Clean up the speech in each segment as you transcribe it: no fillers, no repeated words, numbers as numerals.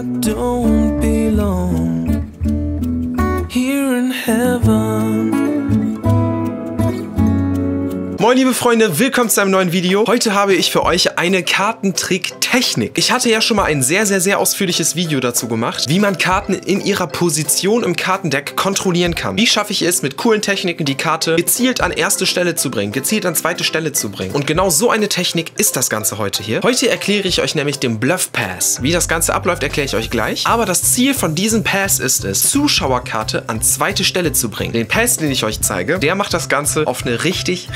I don't belong here in heaven. Moin liebe Freunde, willkommen zu einem neuen Video. Heute habe ich für euch eine Kartentrick-Technik. Ich hatte ja schon mal ein sehr ausführliches Video dazu gemacht, wie man Karten in ihrer Position im Kartendeck kontrollieren kann. Wie schaffe ich es, mit coolen Techniken die Karte gezielt an erste Stelle zu bringen, gezielt an zweite Stelle zu bringen. Und genau so eine Technik ist das Ganze heute hier. Heute erkläre ich euch nämlich den Bluff Pass. Wie das Ganze abläuft, erkläre ich euch gleich. Aber das Ziel von diesem Pass ist es, Zuschauerkarte an zweite Stelle zu bringen. Den Pass, den ich euch zeige, der macht das Ganze auf eine richtig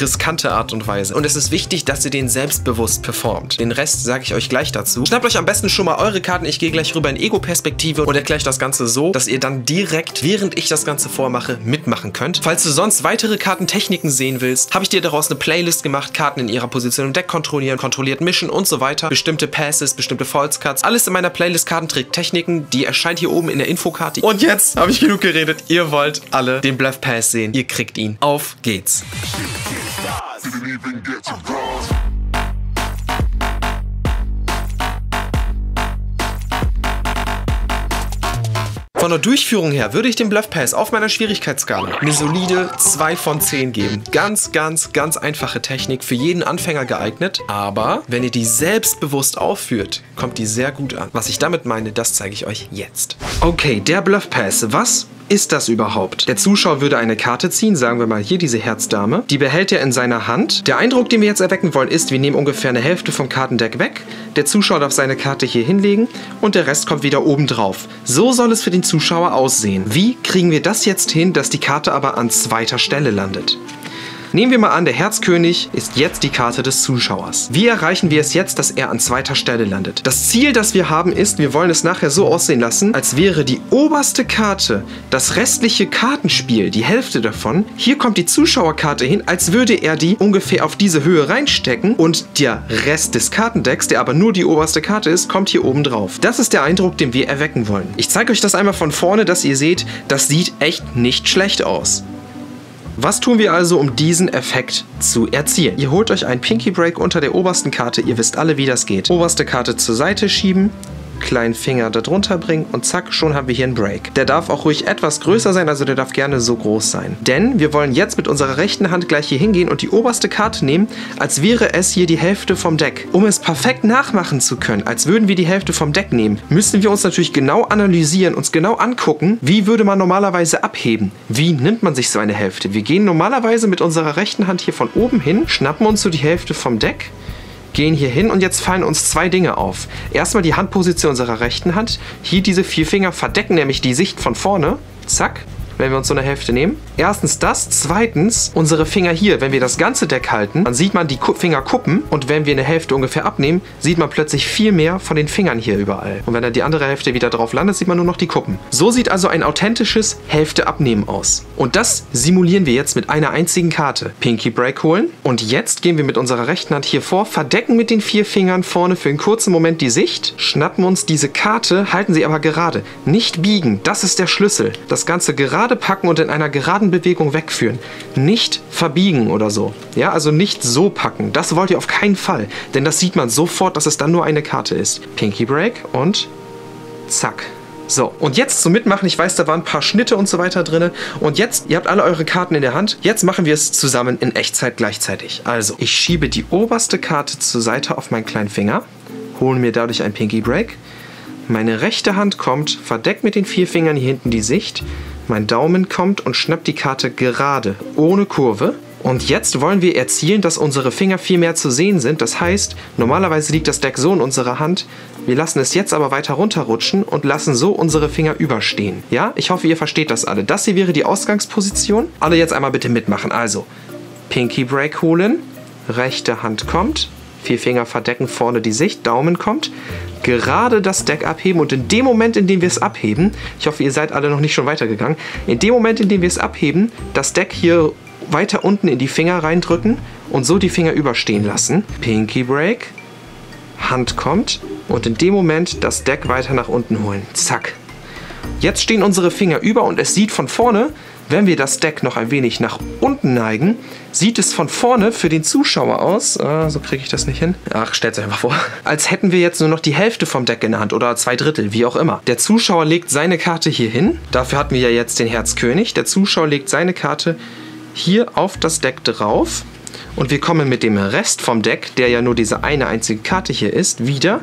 riskante Art und Weise. Und es ist wichtig, dass ihr den selbstbewusst performt. Den Rest sage ich euch gleich dazu. Schnappt euch am besten schon mal eure Karten. Ich gehe gleich rüber in Ego-Perspektive und erkläre euch das Ganze so, dass ihr dann direkt, während ich das Ganze vormache, mitmachen könnt. Falls du sonst weitere Kartentechniken sehen willst, habe ich dir daraus eine Playlist gemacht. Karten in ihrer Position im Deck kontrollieren, kontrolliert mischen und so weiter. Bestimmte Passes, bestimmte False Cards. Alles in meiner Playlist Kartentrick-Techniken. Die erscheint hier oben in der Infokarte. Und jetzt habe ich genug geredet. Ihr wollt alle den Bluff Pass sehen. Ihr kriegt ihn. Auf geht's. Didn't even get to Bros. Von der Durchführung her würde ich den Bluff Pass auf meiner Schwierigkeitsskala eine solide 2 von 10 geben. Ganz einfache Technik, für jeden Anfänger geeignet. Aber wenn ihr die selbstbewusst aufführt, kommt die sehr gut an. Was ich damit meine, das zeige ich euch jetzt. Okay, der Bluff Pass. Was ist das überhaupt? Der Zuschauer würde eine Karte ziehen, sagen wir mal hier diese Herzdame. Die behält er in seiner Hand. Der Eindruck, den wir jetzt erwecken wollen, ist, wir nehmen ungefähr eine Hälfte vom Kartendeck weg. Der Zuschauer darf seine Karte hier hinlegen und der Rest kommt wieder oben drauf. So soll es für den Zuschauer aussehen. Wie kriegen wir das jetzt hin, dass die Karte aber an zweiter Stelle landet? Nehmen wir mal an, der Herzkönig ist jetzt die Karte des Zuschauers. Wie erreichen wir es jetzt, dass er an zweiter Stelle landet? Das Ziel, das wir haben, ist, wir wollen es nachher so aussehen lassen, als wäre die oberste Karte, das restliche Kartenspiel, die Hälfte davon. Hier kommt die Zuschauerkarte hin, als würde er die ungefähr auf diese Höhe reinstecken und der Rest des Kartendecks, der aber nur die oberste Karte ist, kommt hier oben drauf. Das ist der Eindruck, den wir erwecken wollen. Ich zeige euch das einmal von vorne, dass ihr seht, das sieht echt nicht schlecht aus. Was tun wir also, um diesen Effekt zu erzielen? Ihr holt euch einen Pinky Break unter der obersten Karte. Ihr wisst alle, wie das geht. Oberste Karte zur Seite schieben, kleinen Finger da drunter bringen und zack, schon haben wir hier einen Break. Der darf auch ruhig etwas größer sein, also der darf gerne so groß sein. Denn wir wollen jetzt mit unserer rechten Hand gleich hier hingehen und die oberste Karte nehmen, als wäre es hier die Hälfte vom Deck. Um es perfekt nachmachen zu können, als würden wir die Hälfte vom Deck nehmen, müssen wir uns natürlich genau analysieren, uns genau angucken, wie würde man normalerweise abheben? Wie nimmt man sich so eine Hälfte? Wir gehen normalerweise mit unserer rechten Hand hier von oben hin, schnappen uns so die Hälfte vom Deck, gehen hier hin und jetzt fallen uns zwei Dinge auf. Erstmal die Handposition unserer rechten Hand. Hier diese vier Finger verdecken nämlich die Sicht von vorne. Zack, wenn wir uns so eine Hälfte nehmen. Erstens das, zweitens unsere Finger hier. Wenn wir das ganze Deck halten, dann sieht man die Finger kuppen und wenn wir eine Hälfte ungefähr abnehmen, sieht man plötzlich viel mehr von den Fingern hier überall. Und wenn dann die andere Hälfte wieder drauf landet, sieht man nur noch die Kuppen. So sieht also ein authentisches Hälfte-Abnehmen aus. Und das simulieren wir jetzt mit einer einzigen Karte. Pinky Break holen und jetzt gehen wir mit unserer rechten Hand hier vor, verdecken mit den vier Fingern vorne für einen kurzen Moment die Sicht, schnappen uns diese Karte, halten sie aber gerade. Nicht biegen, das ist der Schlüssel. Das Ganze gerade packen und in einer geraden Bewegung wegführen. Nicht verbiegen oder so. Ja, also nicht so packen. Das wollt ihr auf keinen Fall, denn das sieht man sofort, dass es dann nur eine Karte ist. Pinky Break und zack. So, und jetzt zum Mitmachen, ich weiß, da waren ein paar Schnitte und so weiter drin. Und jetzt, ihr habt alle eure Karten in der Hand. Jetzt machen wir es zusammen in Echtzeit gleichzeitig. Also, ich schiebe die oberste Karte zur Seite auf meinen kleinen Finger, hole mir dadurch ein Pinky Break. Meine rechte Hand kommt, verdeckt mit den vier Fingern hier hinten die Sicht. Mein Daumen kommt und schnappt die Karte gerade, ohne Kurve. Und jetzt wollen wir erzielen, dass unsere Finger viel mehr zu sehen sind. Das heißt, normalerweise liegt das Deck so in unserer Hand. Wir lassen es jetzt aber weiter runterrutschen und lassen so unsere Finger überstehen. Ja, ich hoffe, ihr versteht das alle. Das hier wäre die Ausgangsposition. Alle jetzt einmal bitte mitmachen. Also, Pinky Break holen, rechte Hand kommt. Vier Finger verdecken vorne die Sicht, Daumen kommt, gerade das Deck abheben und in dem Moment, in dem wir es abheben, ich hoffe, ihr seid alle noch nicht schon weitergegangen, in dem Moment, in dem wir es abheben, das Deck hier weiter unten in die Finger reindrücken und so die Finger überstehen lassen. Pinky Break, Hand kommt und in dem Moment das Deck weiter nach unten holen. Zack. Jetzt stehen unsere Finger über und es sieht von vorne, Wenn wir das Deck noch ein wenig nach unten neigen, sieht es von vorne für den Zuschauer aus, so kriege ich das nicht hin, ach, stellt euch mal vor, als hätten wir jetzt nur noch die Hälfte vom Deck in der Hand oder 2/3, wie auch immer. Der Zuschauer legt seine Karte hier hin, dafür hatten wir ja jetzt den Herzkönig, der Zuschauer legt seine Karte hier auf das Deck drauf und wir kommen mit dem Rest vom Deck, der ja nur diese eine einzige Karte hier ist, wieder,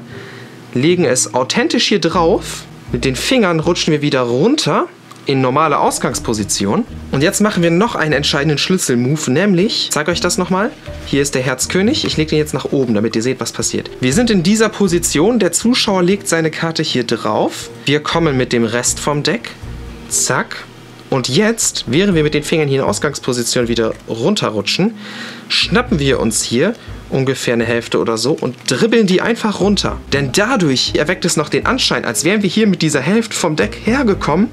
legen es authentisch hier drauf, mit den Fingern rutschen wir wieder runter in normale Ausgangsposition. Und jetzt machen wir noch einen entscheidenden Schlüsselmove, nämlich, ich zeige euch das nochmal, hier ist der Herzkönig, ich lege den jetzt nach oben, damit ihr seht, was passiert. Wir sind in dieser Position, der Zuschauer legt seine Karte hier drauf, wir kommen mit dem Rest vom Deck, zack, und jetzt, während wir mit den Fingern hier in Ausgangsposition wieder runterrutschen, schnappen wir uns hier ungefähr eine Hälfte oder so und dribbeln die einfach runter. Denn dadurch erweckt es noch den Anschein, als wären wir hier mit dieser Hälfte vom Deck hergekommen,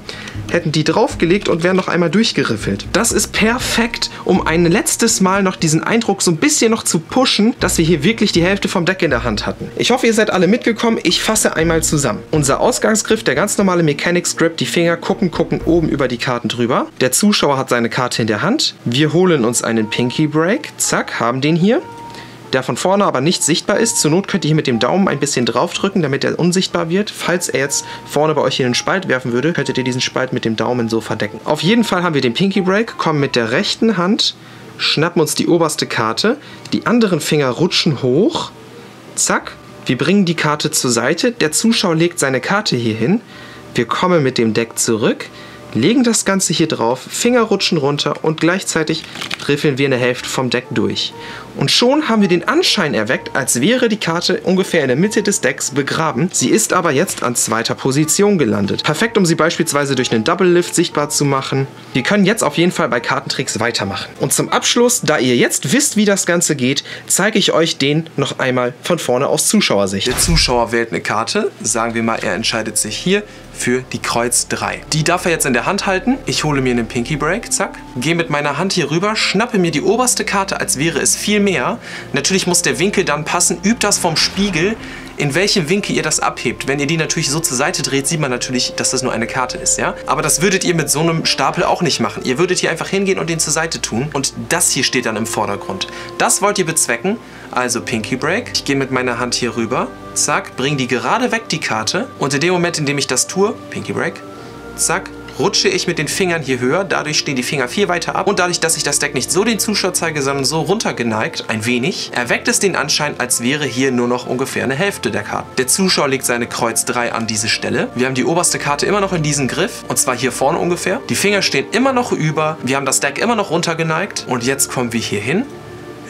hätten die draufgelegt und wären noch einmal durchgeriffelt. Das ist perfekt, um ein letztes Mal noch diesen Eindruck so ein bisschen noch zu pushen, dass wir hier wirklich die Hälfte vom Deck in der Hand hatten. Ich hoffe, ihr seid alle mitgekommen. Ich fasse einmal zusammen. Unser Ausgangsgriff, der ganz normale Mechanics Grip, die Finger gucken oben über die Karten drüber. Der Zuschauer hat seine Karte in der Hand. Wir holen uns einen Pinky Break. Zack, haben den hier, der von vorne aber nicht sichtbar ist. Zur Not könnt ihr hier mit dem Daumen ein bisschen draufdrücken, damit er unsichtbar wird. Falls er jetzt vorne bei euch hier einen Spalt werfen würde, könntet ihr diesen Spalt mit dem Daumen so verdecken. Auf jeden Fall haben wir den Pinky Break, kommen mit der rechten Hand, schnappen uns die oberste Karte, die anderen Finger rutschen hoch, zack, wir bringen die Karte zur Seite, der Zuschauer legt seine Karte hier hin, wir kommen mit dem Deck zurück, legen das Ganze hier drauf, Finger rutschen runter und gleichzeitig riffeln wir eine Hälfte vom Deck durch. Und schon haben wir den Anschein erweckt, als wäre die Karte ungefähr in der Mitte des Decks begraben. Sie ist aber jetzt an zweiter Position gelandet. Perfekt, um sie beispielsweise durch einen Double Lift sichtbar zu machen. Wir können jetzt auf jeden Fall bei Kartentricks weitermachen. Und zum Abschluss, da ihr jetzt wisst, wie das Ganze geht, zeige ich euch den noch einmal von vorne aus Zuschauersicht. Der Zuschauer wählt eine Karte. Sagen wir mal, er entscheidet sich hier für die Kreuz 3. Die darf er jetzt in der Hand halten. Ich hole mir einen Pinky Break, zack. Gehe mit meiner Hand hier rüber, schnappe mir die oberste Karte, als wäre es viel mehr. Natürlich muss der Winkel dann passen, übt das vom Spiegel, in welchem Winkel ihr das abhebt. Wenn ihr die natürlich so zur Seite dreht, sieht man natürlich, dass das nur eine Karte ist, ja? Aber das würdet ihr mit so einem Stapel auch nicht machen. Ihr würdet hier einfach hingehen und den zur Seite tun und das hier steht dann im Vordergrund. Das wollt ihr bezwecken, also Pinky Break. Ich gehe mit meiner Hand hier rüber, zack, bringe die gerade weg, die Karte, und in dem Moment, in dem ich das tue, Pinky Break, zack, rutsche ich mit den Fingern hier höher, dadurch stehen die Finger viel weiter ab und dadurch, dass ich das Deck nicht so den Zuschauer zeige, sondern so runtergeneigt, ein wenig, erweckt es den Anschein, als wäre hier nur noch ungefähr eine Hälfte der Karte. Der Zuschauer legt seine Kreuz 3 an diese Stelle. Wir haben die oberste Karte immer noch in diesem Griff und zwar hier vorne ungefähr. Die Finger stehen immer noch über, wir haben das Deck immer noch runtergeneigt und jetzt kommen wir hier hin,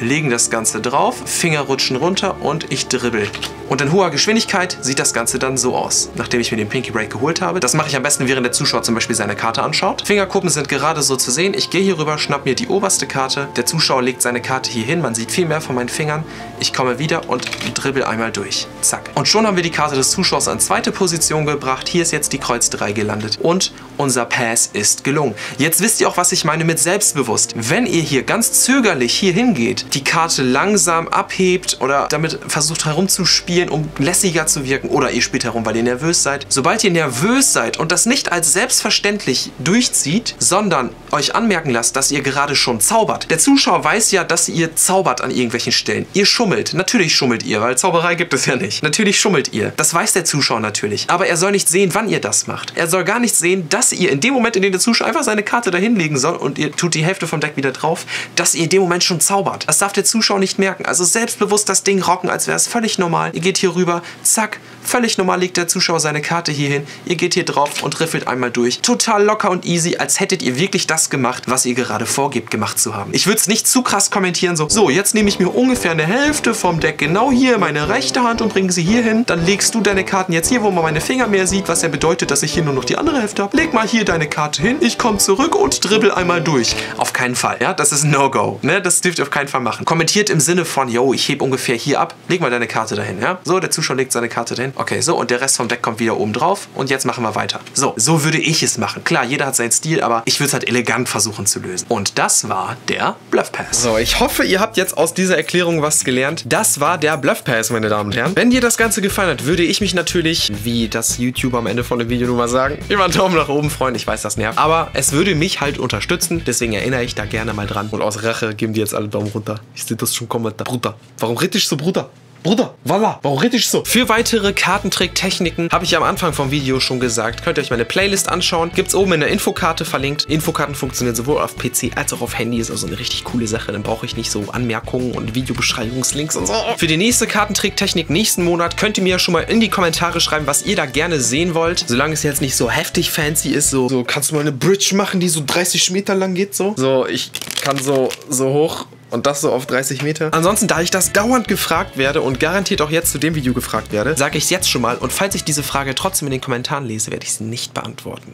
legen das Ganze drauf, Finger rutschen runter und ich dribbel. Und in hoher Geschwindigkeit sieht das Ganze dann so aus, nachdem ich mir den Pinky Break geholt habe. Das mache ich am besten, während der Zuschauer zum Beispiel seine Karte anschaut. Fingerkuppen sind gerade so zu sehen. Ich gehe hier rüber, schnapp mir die oberste Karte. Der Zuschauer legt seine Karte hier hin. Man sieht viel mehr von meinen Fingern. Ich komme wieder und dribbel einmal durch. Zack. Und schon haben wir die Karte des Zuschauers an zweite Position gebracht. Hier ist jetzt die Kreuz 3 gelandet. Und unser Pass ist gelungen. Jetzt wisst ihr auch, was ich meine mit selbstbewusst. Wenn ihr hier ganz zögerlich hier hingeht, die Karte langsam abhebt oder damit versucht herumzuspielen, um lässiger zu wirken, oder ihr spielt herum, weil ihr nervös seid. Sobald ihr nervös seid und das nicht als selbstverständlich durchzieht, sondern euch anmerken lasst, dass ihr gerade schon zaubert. Der Zuschauer weiß ja, dass ihr zaubert an irgendwelchen Stellen. Ihr schummelt. Natürlich schummelt ihr, weil Zauberei gibt es ja nicht. Natürlich schummelt ihr. Das weiß der Zuschauer natürlich. Aber er soll nicht sehen, wann ihr das macht. Er soll gar nicht sehen, dass ihr in dem Moment, in dem der Zuschauer einfach seine Karte dahinlegen soll und ihr tut die Hälfte vom Deck wieder drauf, dass ihr in dem Moment schon zaubert. Das darf der Zuschauer nicht merken. Also selbstbewusst das Ding rocken, als wäre es völlig normal. Ihr geht hier rüber, zack, völlig normal legt der Zuschauer seine Karte hier hin. Ihr geht hier drauf und riffelt einmal durch. Total locker und easy, als hättet ihr wirklich das gemacht, was ihr gerade vorgebt, gemacht zu haben. Ich würde es nicht zu krass kommentieren, so jetzt nehme ich mir ungefähr eine Hälfte vom Deck, genau hier, meine rechte Hand und bringe sie hier hin. Dann legst du deine Karten jetzt hier, wo man meine Finger mehr sieht, was ja bedeutet, dass ich hier nur noch die andere Hälfte habe. Leg mal hier deine Karte hin, ich komme zurück und dribbel einmal durch. Auf keinen Fall, ja, das ist ein No-Go, ne, das dürft ihr auf keinen Fall machen. Kommentiert im Sinne von, yo, ich hebe ungefähr hier ab, leg mal deine Karte dahin, ja. So, der Zuschauer legt seine Karte dahin. Okay, so, und der Rest vom Deck kommt wieder oben drauf und jetzt machen wir weiter. So, so würde ich es machen. Klar, jeder hat seinen Stil, aber ich würde es halt elegant versuchen zu lösen. Und das war der Bluff Pass. So, ich hoffe, ihr habt jetzt aus dieser Erklärung was gelernt. Das war der Bluff Pass, meine Damen und Herren. Wenn dir das Ganze gefallen hat, würde ich mich natürlich, wie das YouTuber am Ende von dem Video nun mal sagen, immer einen Daumen nach oben freuen. Ich weiß, das nervt. Aber es würde mich halt unterstützen. Deswegen erinnere ich da gerne mal dran. Und aus Rache geben die jetzt alle Daumen runter. Ich sehe das schon kommen. Bruder, warum rede ich so, Bruder? Bruder, voila, warum rede ich so? Für weitere Kartentrick-Techniken habe ich am Anfang vom Video schon gesagt, könnt ihr euch meine Playlist anschauen. Gibt es oben in der Infokarte verlinkt. Infokarten funktionieren sowohl auf PC als auch auf Handy. Ist also eine richtig coole Sache. Dann brauche ich nicht so Anmerkungen und Videobeschreibungslinks und so. Für die nächste Kartentrick-Technik nächsten Monat könnt ihr mir schon mal in die Kommentare schreiben, was ihr da gerne sehen wollt. Solange es jetzt nicht so heftig fancy ist, so kannst du mal eine Bridge machen, die so 30 Meter lang geht, so. So, ich kann so hoch. Und das so auf 30 Meter. Ansonsten, da ich das dauernd gefragt werde und garantiert auch jetzt zu dem Video gefragt werde, sage ich es jetzt schon mal. Und falls ich diese Frage trotzdem in den Kommentaren lese, werde ich sie nicht beantworten.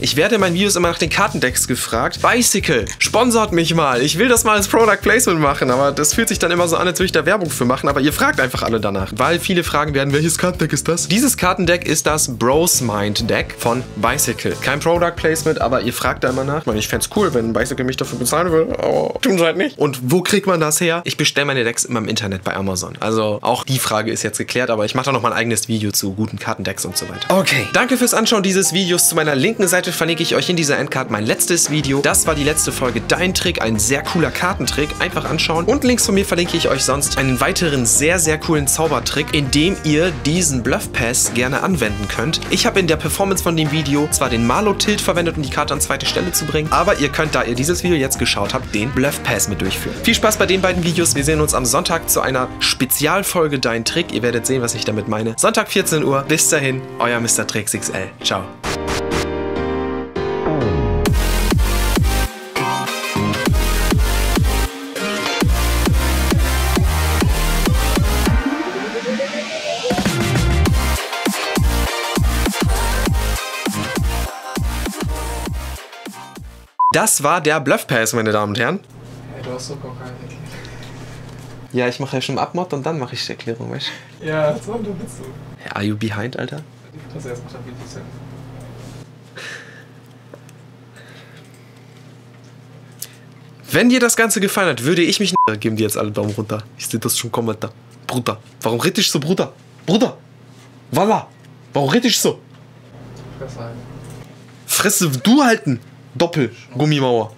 Ich werde in meinen Videos immer nach den Kartendecks gefragt. Bicycle, sponsort mich mal. Ich will das mal als Product Placement machen, aber das fühlt sich dann immer so an, als würde ich da Werbung für machen. Aber ihr fragt einfach alle danach, weil viele fragen werden, welches Kartendeck ist das? Dieses Kartendeck ist das Bros Mind Deck von Bicycle. Kein Product Placement, aber ihr fragt da immer nach. Ich meine, ich fände es cool, wenn Bicycle mich dafür bezahlen würde, aber tun sie halt nicht. Und wo kriegt man das her? Ich bestelle meine Decks immer im Internet bei Amazon. Also auch die Frage ist jetzt geklärt, aber ich mache da noch mal ein eigenes Video zu guten Kartendecks und so weiter. Okay, danke fürs Anschauen dieses Videos. Zu meiner linken Seite verlinke ich euch in dieser Endcard mein letztes Video. Das war die letzte Folge Dein Trick, ein sehr cooler Kartentrick. Einfach anschauen. Und links von mir verlinke ich euch sonst einen weiteren sehr, sehr coolen Zaubertrick, in dem ihr diesen Bluff Pass gerne anwenden könnt. Ich habe in der Performance von dem Video zwar den Marlo Tilt verwendet, um die Karte an zweite Stelle zu bringen, aber ihr könnt, da ihr dieses Video jetzt geschaut habt, den Bluff Pass mit durchführen. Viel Spaß bei den beiden Videos. Wir sehen uns am Sonntag zu einer Spezialfolge Dein Trick. Ihr werdet sehen, was ich damit meine. Sonntag 14 Uhr. Bis dahin, euer MrTriXXL. Ciao. Das war der Bluff Pass, meine Damen und Herren. Hey, du hast doch gar keine Erklärung. Ja, ich mache ja schon Abmord und dann mache ich die Erklärung, weißt du? Ja, so, du bist so. Hey, are you behind, Alter? Ich muss erst mal da wirklich sein. Wenn dir das Ganze gefallen hat, würde ich mich... Geben die jetzt alle Daumen runter. Ich sehe das schon kommen, Alter. Bruder, warum rede ich so, Bruder? Bruder! Voila! Warum rede ich so? Fresse halten. Fresse, du halten! Doppel Gummimauer.